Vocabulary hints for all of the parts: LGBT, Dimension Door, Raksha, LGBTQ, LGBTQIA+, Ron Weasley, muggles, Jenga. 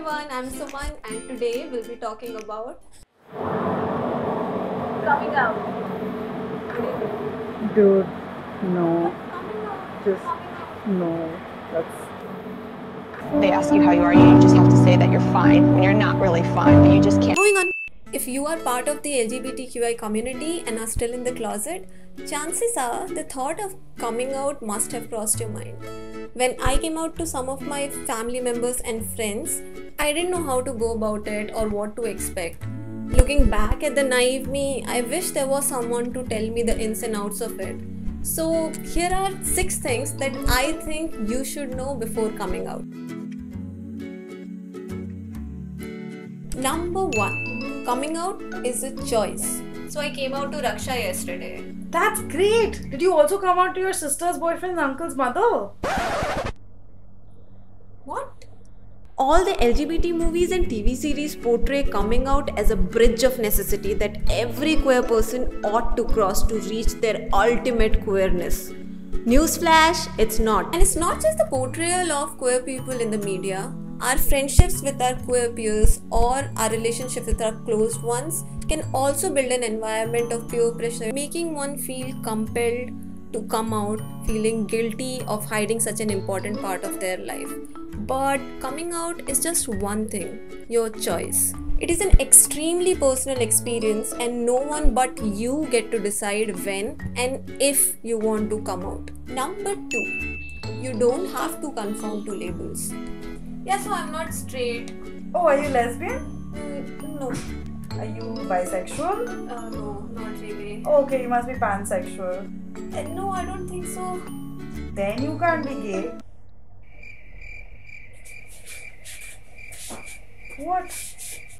everyone, I'm Suman and today we'll be talking about coming out. Dude, no. Just no. They ask you how you are, you just have to say that you're fine when you're not really fine, but you just can't. Moving on. If you are part of the LGBTQI community and are still in the closet, chances are the thought of coming out must have crossed your mind. When I came out to some of my family members and friends, I didn't know how to go about it or what to expect. Looking back at the naive me, I wish there was someone to tell me the ins and outs of it. So here are 6 things that I think you should know before coming out. Number 1. Coming out is a choice. So I came out to Raksha yesterday. That's great! Did you also come out to your sister's boyfriend's uncle's mother? What? All the LGBT movies and TV series portray coming out as a bridge of necessity that every queer person ought to cross to reach their ultimate queerness. Newsflash, it's not. And it's not just the portrayal of queer people in the media. Our friendships with our queer peers or our relationships with our close ones can also build an environment of peer pressure, making one feel compelled to come out, feeling guilty of hiding such an important part of their life. But coming out is just one thing, your choice. It is an extremely personal experience and no one but you get to decide when and if you want to come out. Number 2. You don't have to conform to labels. Yeah, so I'm not straight. Oh, are you lesbian? No. Are you bisexual? No, not really. Oh, okay, you must be pansexual. No, I don't think so. Then you can't be gay. What?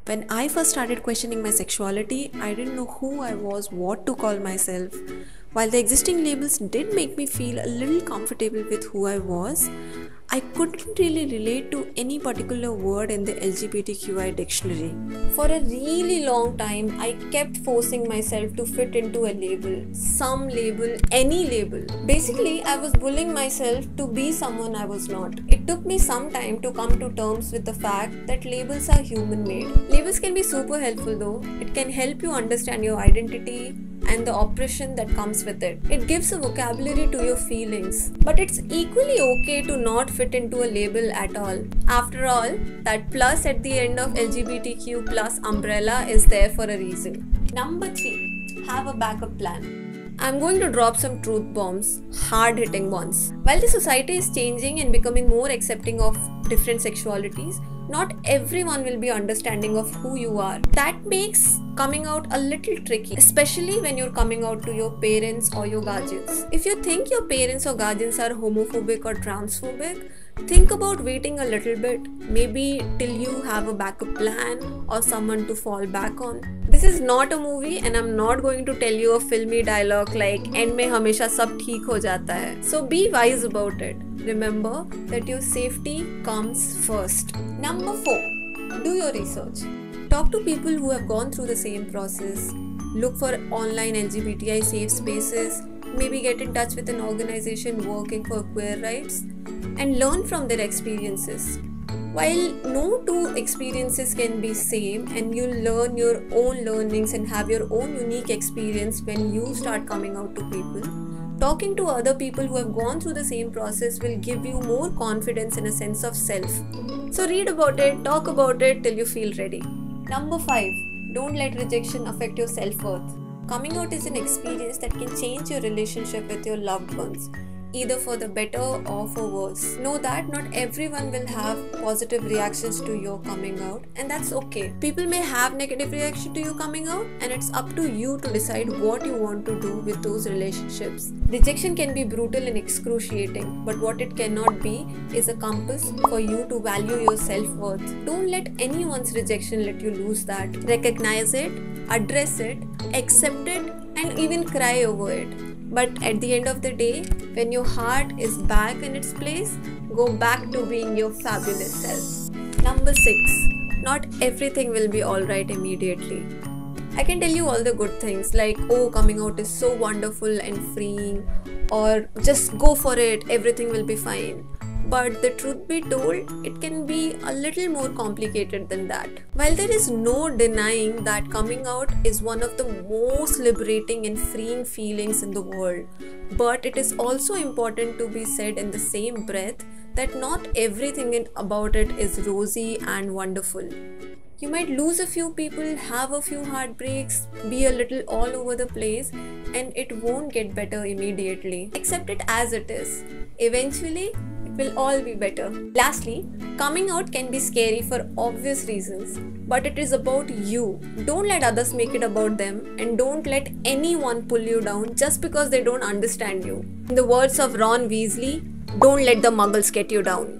When I first started questioning my sexuality, I didn't know who I was, what to call myself. While the existing labels did make me feel a little comfortable with who I was, I couldn't really relate to any particular word in the LGBTQI dictionary. For a really long time, I kept forcing myself to fit into a label, some label, any label. Basically, I was bullying myself to be someone I was not. It took me some time to come to terms with the fact that labels are human-made. Labels can be super helpful though. It can help you understand your identity and the oppression that comes with it. It gives a vocabulary to your feelings. But it's equally okay to not fit into a label at all. After all, that plus at the end of LGBTQ+ umbrella is there for a reason. Number 3. Have a backup plan. I'm going to drop some truth bombs, hard-hitting ones. While the society is changing and becoming more accepting of different sexualities, not everyone will be understanding of who you are. That makes coming out a little tricky, especially when you're coming out to your parents or your guardians. If you think your parents or guardians are homophobic or transphobic, think about waiting a little bit, maybe till you have a backup plan or someone to fall back on. This is not a movie and I'm not going to tell you a filmy dialogue like "End mein hamesha sab theek ho jata hai." So be wise about it. Remember that your safety comes first. Number 4. Do your research. Talk to people who have gone through the same process. Look for online LGBTI safe spaces. Maybe get in touch with an organization working for queer rights and learn from their experiences. While no two experiences can be same and you'll learn your own learnings and have your own unique experience when you start coming out to people, talking to other people who have gone through the same process will give you more confidence and a sense of self. So read about it, talk about it till you feel ready. Number 5. Don't let rejection affect your self-worth. Coming out is an experience that can change your relationship with your loved ones, either for the better or for worse. Know that not everyone will have positive reactions to your coming out, and that's okay. People may have negative reaction to you coming out, and it's up to you to decide what you want to do with those relationships. Rejection can be brutal and excruciating, but what it cannot be is a compass for you to value your self-worth. Don't let anyone's rejection let you lose that. Recognize it, address it, accept it, and even cry over it. But at the end of the day, when your heart is back in its place, go back to being your fabulous self. Number 6. Not everything will be alright immediately. I can tell you all the good things like, oh, coming out is so wonderful and freeing, or just go for it, everything will be fine. But the truth be told, it can be a little more complicated than that. While there is no denying that coming out is one of the most liberating and freeing feelings in the world, but it is also important to be said in the same breath that not everything about it is rosy and wonderful. You might lose a few people, have a few heartbreaks, be a little all over the place, and it won't get better immediately. Accept it as it is. Eventually, it will all be better. Lastly, coming out can be scary for obvious reasons, but it is about you. Don't let others make it about them, and don't let anyone pull you down just because they don't understand you. In the words of Ron Weasley, don't let the muggles get you down.